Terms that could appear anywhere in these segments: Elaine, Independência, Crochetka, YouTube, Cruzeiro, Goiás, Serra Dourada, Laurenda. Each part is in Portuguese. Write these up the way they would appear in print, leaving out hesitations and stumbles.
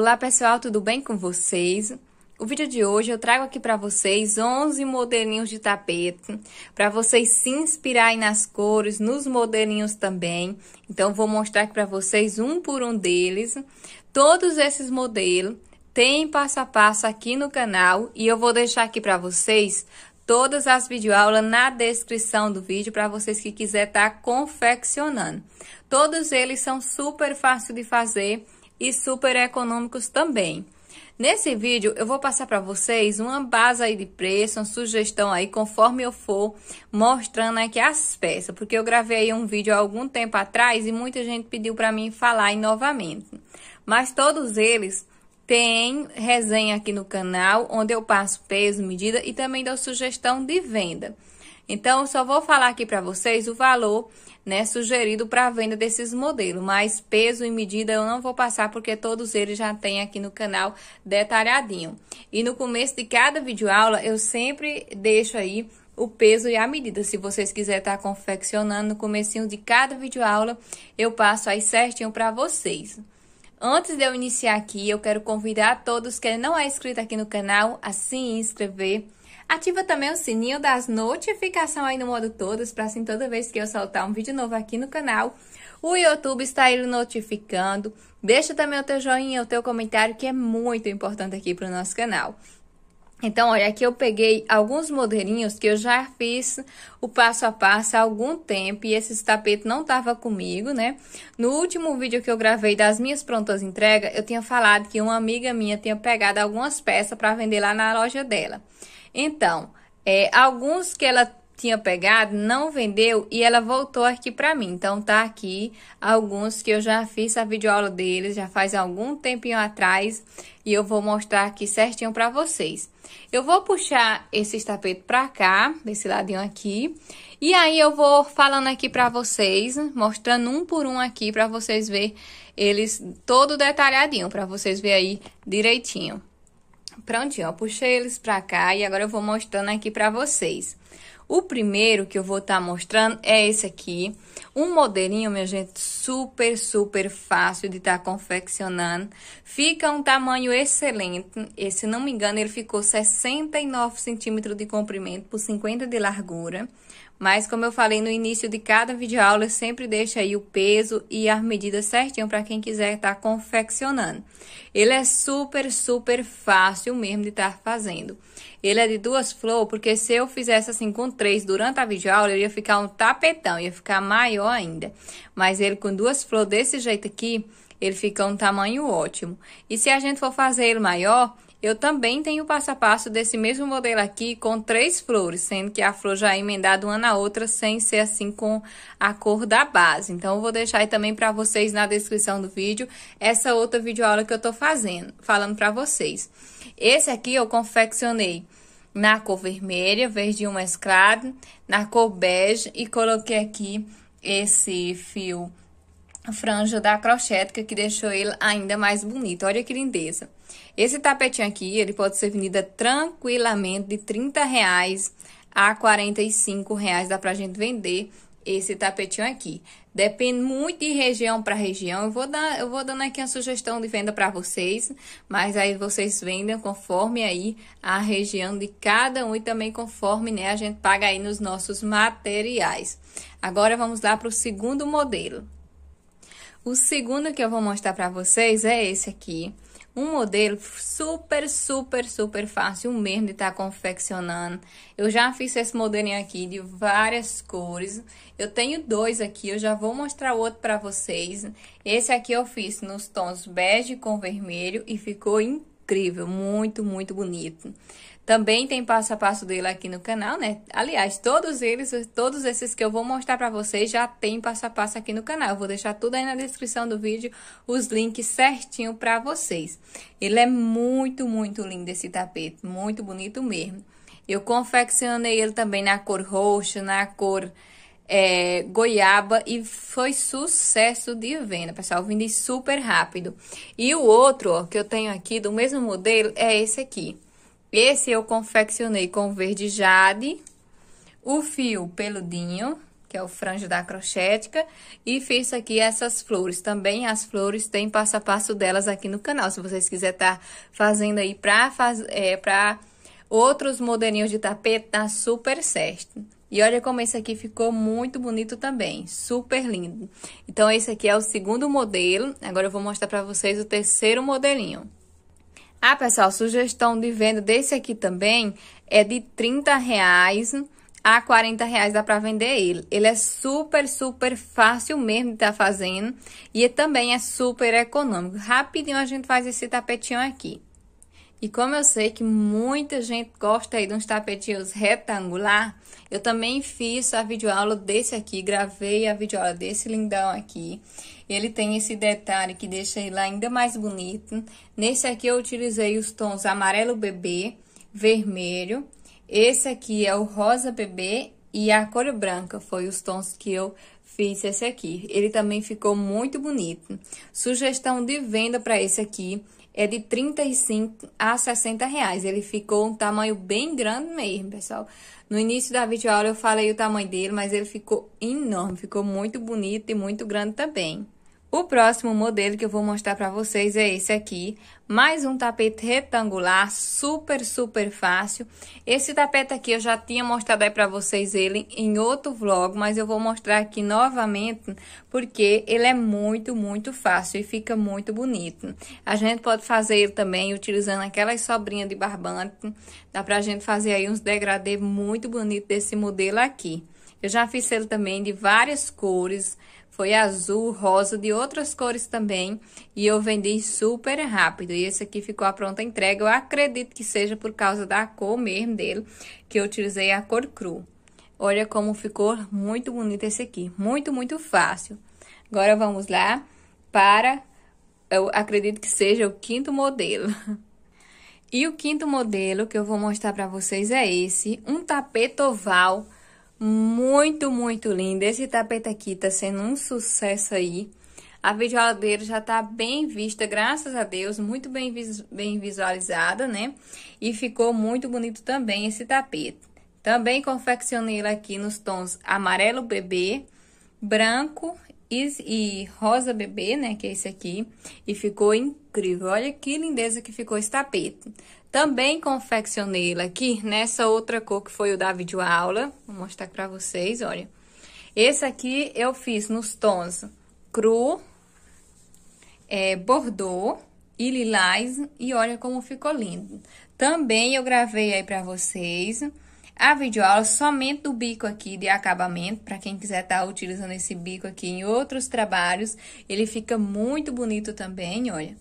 Olá pessoal, tudo bem com vocês? O vídeo de hoje eu trago aqui para vocês 11 modelinhos de tapete, para vocês se inspirarem nas cores, nos modelinhos também. Então, vou mostrar aqui para vocês um por um deles. Todos esses modelos tem passo a passo aqui no canal e eu vou deixar aqui para vocês todas as videoaulas na descrição do vídeo para vocês que quiserem estar confeccionando. Todos eles são super fáceis de fazer e super econômicos também. Nesse vídeo eu vou passar para vocês uma base aí de preço, uma sugestão aí conforme eu for mostrando aqui as peças, porque eu gravei aí um vídeo há algum tempo atrás e muita gente pediu para mim falar aí novamente. Mas todos eles tem resenha aqui no canal, onde eu passo peso, medida e também dou sugestão de venda. Então, eu só vou falar aqui para vocês o valor, né, sugerido para a venda desses modelos. Mas peso e medida eu não vou passar, porque todos eles já tem aqui no canal detalhadinho. E no começo de cada videoaula, eu sempre deixo aí o peso e a medida. Se vocês quiserem estar confeccionando no comecinho de cada videoaula, eu passo aí certinho para vocês. Antes de eu iniciar aqui, eu quero convidar todos que não é inscrito aqui no canal a se inscrever. Ativa também o sininho das notificações aí no modo todas, para assim toda vez que eu soltar um vídeo novo aqui no canal, o YouTube está ele notificando. Deixa também o teu joinha, o teu comentário, que é muito importante aqui para o nosso canal. Então, olha, aqui eu peguei alguns modelinhos que eu já fiz o passo a passo há algum tempo e esses tapetes não estavam comigo, né? No último vídeo que eu gravei das minhas prontas entregas, eu tinha falado que uma amiga minha tinha pegado algumas peças para vender lá na loja dela. Então, alguns que ela tinha pegado, não vendeu e ela voltou aqui para mim. Então, tá aqui alguns que eu já fiz a videoaula deles, já faz algum tempinho atrás e eu vou mostrar aqui certinho para vocês. Eu vou puxar esse tapete para cá, desse ladinho aqui, e aí eu vou falando aqui para vocês, mostrando um por um aqui para vocês ver eles todo detalhadinho, para vocês ver aí direitinho. Prontinho, ó, puxei eles pra cá e agora eu vou mostrando aqui pra vocês. O primeiro que eu vou estar mostrando é esse aqui. Um modelinho, minha gente, super, super fácil de estar confeccionando. Fica um tamanho excelente. Esse, se não me engano, ele ficou 69 centímetros de comprimento por 50 de largura. Mas, como eu falei no início de cada videoaula, eu sempre deixo aí o peso e as medidas certinho para quem quiser estar confeccionando. Ele é super, super fácil mesmo de estar fazendo. Ele é de duas flores, porque se eu fizesse assim com três durante a videoaula, ele ia ficar um tapetão, ia ficar maior ainda. Mas ele com duas flores desse jeito aqui, ele fica um tamanho ótimo. E se a gente for fazer ele maior, eu também tenho o passo a passo desse mesmo modelo aqui com três flores, sendo que a flor já é emendada uma na outra, sem ser assim com a cor da base. Então, eu vou deixar aí também para vocês na descrição do vídeo essa outra videoaula que eu tô fazendo, falando para vocês. Esse aqui eu confeccionei na cor vermelha, verdinho mesclado, na cor bege e coloquei aqui esse fio franja da Crochetka, que deixou ele ainda mais bonito. Olha que lindeza. Esse tapetinho aqui, ele pode ser vendido tranquilamente de R$30 a R$45, dá pra gente vender esse tapetinho aqui. Depende muito de região para região. Eu vou dando aqui a sugestão de venda para vocês, mas aí vocês vendem conforme aí a região de cada um e também conforme, né, a gente paga aí nos nossos materiais. Agora vamos lá para o segundo modelo. O segundo que eu vou mostrar para vocês é esse aqui. Um modelo super, super, super fácil mesmo de estar confeccionando. Eu já fiz esse modelinho aqui de várias cores. Eu tenho dois aqui, eu já vou mostrar o outro para vocês. Esse aqui eu fiz nos tons bege com vermelho e ficou incrível, muito, muito bonito. Também tem passo a passo dele aqui no canal, né? Aliás, todos esses que eu vou mostrar pra vocês já tem passo a passo aqui no canal. Eu vou deixar tudo aí na descrição do vídeo, os links certinho pra vocês. Ele é muito, muito lindo esse tapete, muito bonito mesmo. Eu confeccionei ele também na cor roxa, na cor goiaba e foi sucesso de venda, pessoal. Vendi super rápido. E o outro, ó, que eu tenho aqui do mesmo modelo é esse aqui. Esse eu confeccionei com verde jade, o fio peludinho, que é o franjo da Crochetka, e fiz aqui essas flores. Também as flores tem passo a passo delas aqui no canal, se vocês quiserem estar fazendo aí pra outros modelinhos de tapete, tá super certo. E olha como esse aqui ficou muito bonito também, super lindo. Então, esse aqui é o segundo modelo, agora eu vou mostrar pra vocês o terceiro modelinho. Ah, pessoal, sugestão de venda desse aqui também é de R$30 a R$40, dá pra vender ele. Ele é super fácil mesmo de tá fazendo e também é super econômico. Rapidinho a gente faz esse tapetinho aqui. E como eu sei que muita gente gosta aí de uns tapetinhos retangular, eu também fiz a videoaula desse aqui, gravei a videoaula desse lindão aqui. Ele tem esse detalhe que deixa ele ainda mais bonito. Nesse aqui eu utilizei os tons amarelo bebê, vermelho. Esse aqui é o rosa bebê e a cor branca, foi os tons que eu fiz esse aqui. Ele também ficou muito bonito. Sugestão de venda para esse aqui é de R$35 a R$60. Ele ficou um tamanho bem grande mesmo, pessoal. No início da videoaula eu falei o tamanho dele, mas ele ficou enorme, ficou muito bonito e muito grande também. O próximo modelo que eu vou mostrar para vocês é esse aqui. Mais um tapete retangular, super fácil. Esse tapete aqui eu já tinha mostrado aí para vocês ele em outro vlog, mas eu vou mostrar aqui novamente porque ele é muito fácil e fica muito bonito. A gente pode fazer ele também utilizando aquelas sobrinhas de barbante. Dá pra gente fazer aí uns degradê muito bonito desse modelo aqui. Eu já fiz ele também de várias cores. Foi azul, rosa, de outras cores também, e eu vendi super rápido, e esse aqui ficou a pronta entrega. Eu acredito que seja por causa da cor mesmo dele, que eu utilizei a cor cru. Olha como ficou muito bonito esse aqui, muito fácil. Agora vamos lá para, eu acredito que seja o quinto modelo. E o quinto modelo que eu vou mostrar para vocês é esse, um tapete oval, muito lindo. Esse tapete aqui tá sendo um sucesso aí. A videoaula dele já tá bem vista, graças a Deus, muito bem visualizada, né? E ficou muito bonito também esse tapete. Também confeccionei ele aqui nos tons amarelo bebê, branco e rosa bebê, né? Que é esse aqui. E ficou incrível. Olha que lindeza que ficou esse tapete. Também confeccionei ele aqui nessa outra cor que foi o da videoaula. Vou mostrar para vocês, olha. Esse aqui eu fiz nos tons cru, bordô e lilás. E olha como ficou lindo. Também eu gravei aí para vocês a videoaula somente do bico aqui de acabamento. Para quem quiser estar utilizando esse bico aqui em outros trabalhos, ele fica muito bonito também, olha.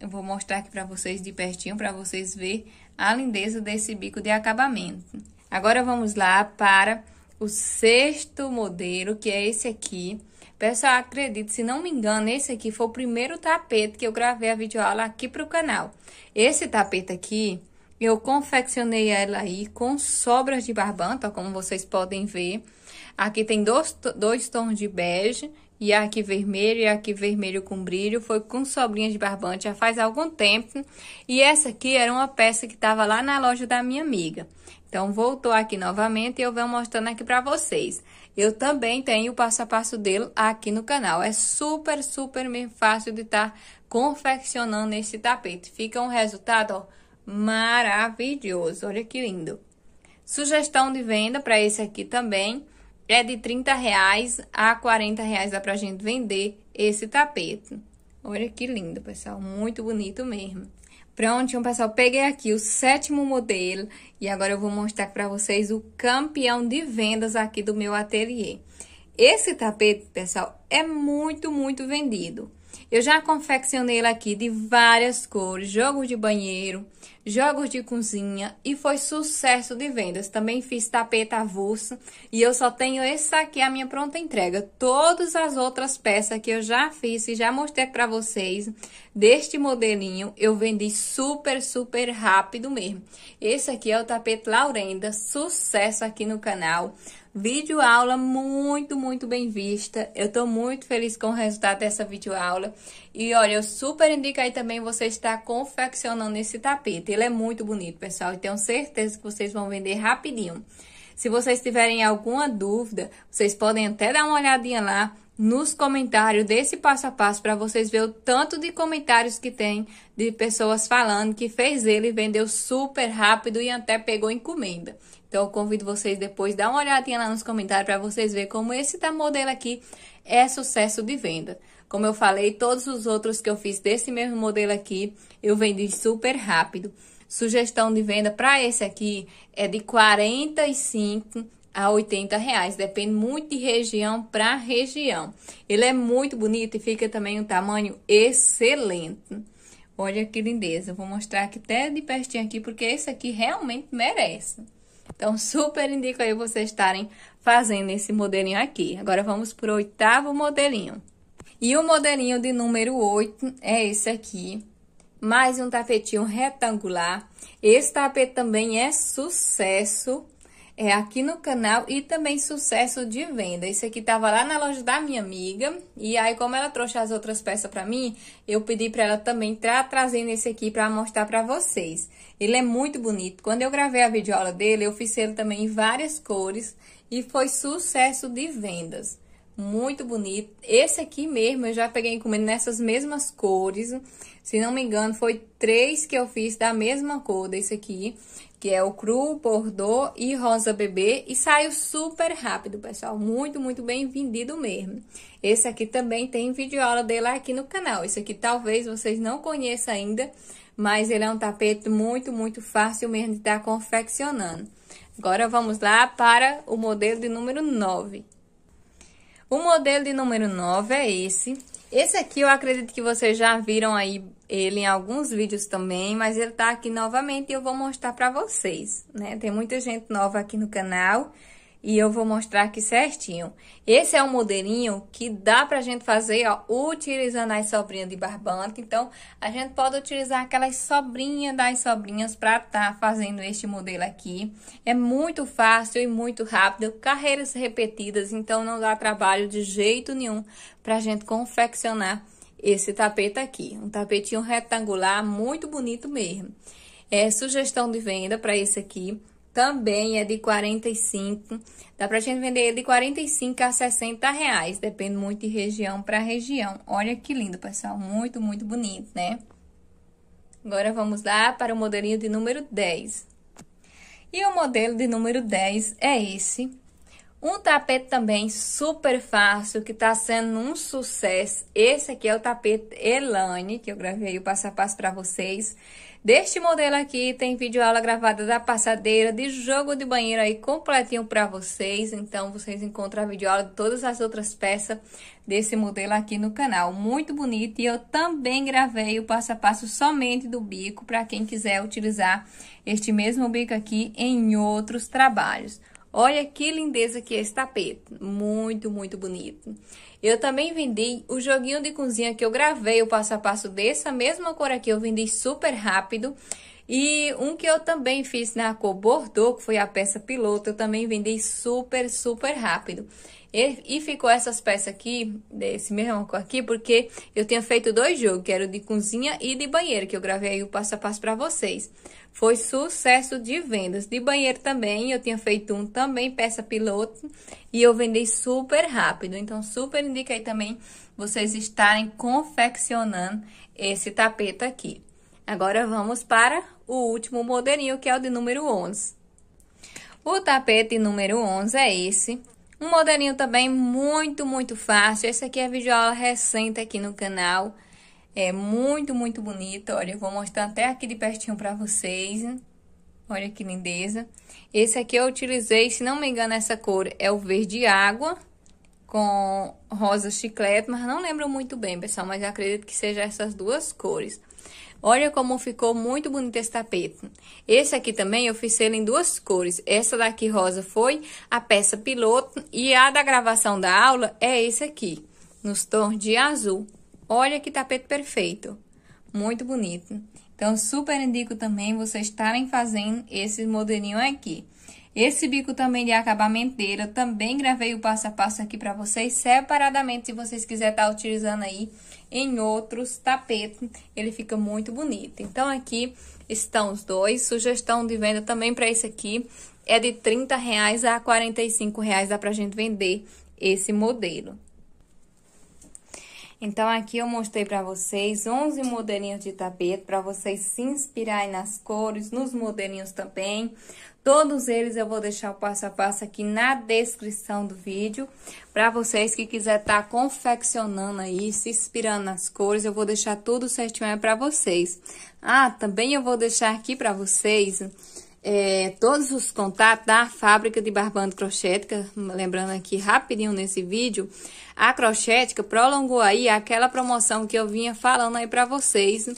Eu vou mostrar aqui para vocês de pertinho, para vocês verem a lindeza desse bico de acabamento. Agora, vamos lá para o sexto modelo, que é esse aqui. Pessoal, acredito, se não me engano, esse aqui foi o primeiro tapete que eu gravei a videoaula aqui para o canal. Esse tapete aqui, eu confeccionei ela aí com sobras de barbante, ó, como vocês podem ver. Aqui tem dois tons de bege. E aqui vermelho, e aqui vermelho com brilho, foi com sobrinhas de barbante, já faz algum tempo. E essa aqui era uma peça que estava lá na loja da minha amiga. Então, voltou aqui novamente e eu venho mostrando aqui pra vocês. Eu também tenho o passo a passo dele aqui no canal. É super fácil de estar confeccionando esse tapete. Fica um resultado, ó, maravilhoso. Olha que lindo. Sugestão de venda para esse aqui também. É de R$30 a R$40, dá pra gente vender esse tapete. Olha que lindo, pessoal, muito bonito mesmo. Prontinho, pessoal, peguei aqui o sétimo modelo e agora eu vou mostrar pra vocês o campeão de vendas aqui do meu ateliê. Esse tapete, pessoal, é muito vendido. Eu já confeccionei ele aqui de várias cores, jogos de banheiro, jogos de cozinha, e foi sucesso de vendas. Também fiz tapete avulso e eu só tenho esse aqui, a minha pronta entrega. Todas as outras peças que eu já fiz e já mostrei para vocês deste modelinho, eu vendi super rápido mesmo. Esse aqui é o tapete Laurenda, sucesso aqui no canal. Videoaula muito bem vista. Eu tô muito feliz com o resultado dessa videoaula. E olha, eu super indico aí também você estar confeccionando esse tapete. Ele é muito bonito, pessoal, e tenho certeza que vocês vão vender rapidinho. Se vocês tiverem alguma dúvida, vocês podem até dar uma olhadinha lá nos comentários desse passo a passo para vocês verem o tanto de comentários que tem de pessoas falando que fez ele, vendeu super rápido e até pegou encomenda. Então, eu convido vocês depois dar uma olhadinha lá nos comentários para vocês verem como esse da modelo aqui é sucesso de venda. Como eu falei, todos os outros que eu fiz desse mesmo modelo aqui, eu vendi super rápido. Sugestão de venda para esse aqui é de R$45 a R$80, depende muito de região para região. Ele é muito bonito e fica também um tamanho excelente. Olha que lindeza, eu vou mostrar aqui até de pertinho aqui, porque esse aqui realmente merece. Então, super indico aí vocês estarem fazendo esse modelinho aqui. Agora, vamos para o oitavo modelinho. E o modelinho de número 8 é esse aqui. Mais um tapetinho retangular. Esse tapete também é sucesso. É aqui no canal e também sucesso de venda. Esse aqui tava lá na loja da minha amiga. E aí, como ela trouxe as outras peças pra mim, eu pedi pra ela também trazendo esse aqui pra mostrar pra vocês. Ele é muito bonito. Quando eu gravei a videoaula dele, eu fiz ele também em várias cores. E foi sucesso de vendas. Muito bonito. Esse aqui mesmo, eu já peguei encomenda nessas mesmas cores. Se não me engano, foi 3 que eu fiz da mesma cor desse aqui. Que é o cru, bordeaux e rosa bebê. E saiu super rápido, pessoal. Muito, muito bem vendido mesmo. Esse aqui também tem videoaula dele aqui no canal. Esse aqui talvez vocês não conheçam ainda. Mas ele é um tapete muito, muito fácil mesmo de estar confeccionando. Agora vamos lá para o modelo de número 9. O modelo de número 9 é esse. Esse aqui eu acredito que vocês já viram aí ele em alguns vídeos também, mas ele tá aqui novamente e eu vou mostrar pra vocês, né? Tem muita gente nova aqui no canal e eu vou mostrar aqui certinho. Esse é um modelinho que dá pra gente fazer, ó, utilizando as sobrinhas de barbante. Então, a gente pode utilizar aquelas sobrinhas das sobrinhas pra tá fazendo este modelo aqui. É muito fácil e muito rápido, carreiras repetidas, então não dá trabalho de jeito nenhum pra gente confeccionar esse tapete aqui, um tapetinho retangular, muito bonito mesmo. É, sugestão de venda para esse aqui, também é de 45, dá pra gente vender ele de R$45 a R$60, depende muito de região para região. Olha que lindo, pessoal, muito, muito bonito, né? Agora vamos lá para o modelinho de número 10. E o modelo de número 10 é esse. Um tapete também super fácil, que tá sendo um sucesso. Esse aqui é o tapete Elaine, que eu gravei o passo a passo pra vocês. Deste modelo aqui, tem videoaula gravada da passadeira, de jogo de banheiro aí completinho pra vocês. Então, vocês encontram a videoaula de todas as outras peças desse modelo aqui no canal. Muito bonito, e eu também gravei o passo a passo somente do bico, pra quem quiser utilizar este mesmo bico aqui em outros trabalhos. Olha que lindeza que é esse tapete, muito, muito bonito. Eu também vendi o joguinho de cozinha que eu gravei o passo a passo dessa mesma cor aqui, eu vendi super rápido. E um que eu também fiz na cor bordeaux, que foi a peça piloto, eu também vendi super, super rápido. E ficou essas peças aqui, desse mesmo cor aqui, porque eu tinha feito 2 jogos, que era o de cozinha e de banheiro, que eu gravei aí o passo a passo para vocês. Foi sucesso de vendas. De banheiro também, eu tinha feito um também, peça piloto, e eu vendi super rápido. Então, super indica aí também vocês estarem confeccionando esse tapete aqui. Agora, vamos para o último modelinho, que é o de número 11. O tapete número 11 é esse. Um modelinho também muito, muito fácil. Esse aqui é a videoaula recente aqui no canal. É muito, muito bonito. Olha, eu vou mostrar até aqui de pertinho pra vocês. Olha que lindeza. Esse aqui eu utilizei, se não me engano, essa cor é o verde água com rosa chiclete, mas não lembro muito bem, pessoal, mas eu acredito que seja essas duas cores. Olha como ficou muito bonito esse tapete. Esse aqui também eu fiz ele em 2 cores. Essa daqui rosa foi a peça piloto e a da gravação da aula é esse aqui, nos tons de azul. Olha que tapete perfeito, muito bonito. Então, super indico também vocês estarem fazendo esse modelinho aqui. Esse bico também de acabamenteiro, eu também gravei o passo a passo aqui pra vocês separadamente, se vocês quiserem estar utilizando aí em outros tapetes, ele fica muito bonito. Então, aqui estão os dois, sugestão de venda também pra esse aqui, é de R$30 a R$45, dá pra gente vender esse modelo. Então, aqui eu mostrei pra vocês 11 modelinhos de tapete, pra vocês se inspirarem nas cores, nos modelinhos também. Todos eles eu vou deixar o passo a passo aqui na descrição do vídeo, pra vocês que quiser tá confeccionando aí, se inspirando nas cores, eu vou deixar tudo certinho aí pra vocês. Ah, também eu vou deixar aqui pra vocês... todos os contatos da fábrica de barbante Crochetka, lembrando aqui rapidinho nesse vídeo, a Crochetka prolongou aí aquela promoção que eu vinha falando aí pra vocês,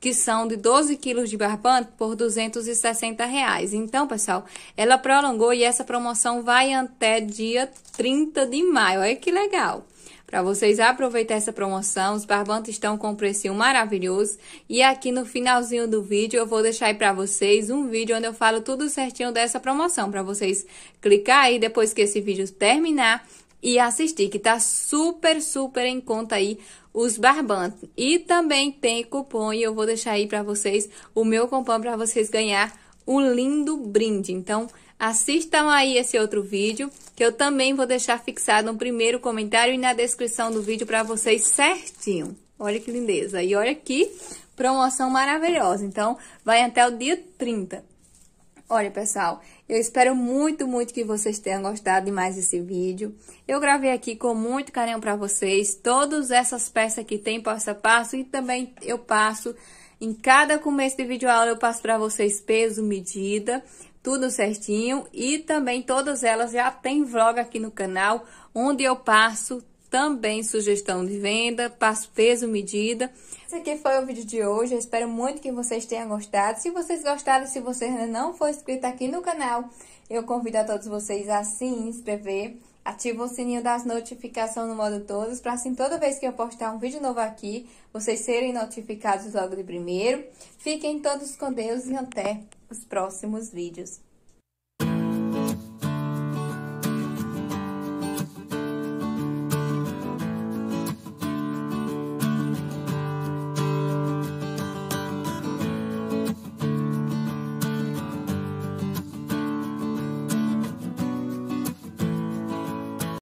que são de 12 quilos de barbante por R$260. Então, pessoal, ela prolongou e essa promoção vai até dia 30 de maio, olha que legal! Para vocês aproveitar essa promoção, os barbantes estão com um precinho maravilhoso. E aqui no finalzinho do vídeo eu vou deixar aí para vocês um vídeo onde eu falo tudo certinho dessa promoção. Para vocês clicar aí depois que esse vídeo terminar e assistir, que tá super, super em conta aí os barbantes. E também tem cupom e eu vou deixar aí para vocês o meu cupom para vocês ganhar um lindo brinde. Então... assistam aí esse outro vídeo, que eu também vou deixar fixado no primeiro comentário e na descrição do vídeo para vocês certinho. Olha que lindeza! E olha que promoção maravilhosa! Então, vai até o dia 30. Olha, pessoal, eu espero muito, muito que vocês tenham gostado demais desse vídeo. Eu gravei aqui com muito carinho para vocês. Todas essas peças que tem passo a passo e também eu passo... em cada começo de vídeo aula eu passo para vocês peso, medida... tudo certinho, e também todas elas já tem vlog aqui no canal, onde eu passo também sugestão de venda, passo peso, medida. Esse aqui foi o vídeo de hoje, eu espero muito que vocês tenham gostado. Se vocês gostaram, se você ainda não for inscrito aqui no canal, eu convido a todos vocês a se inscrever, ativa o sininho das notificações no modo todos, para assim toda vez que eu postar um vídeo novo aqui, vocês serem notificados logo de primeiro. Fiquem todos com Deus e até os próximos vídeos.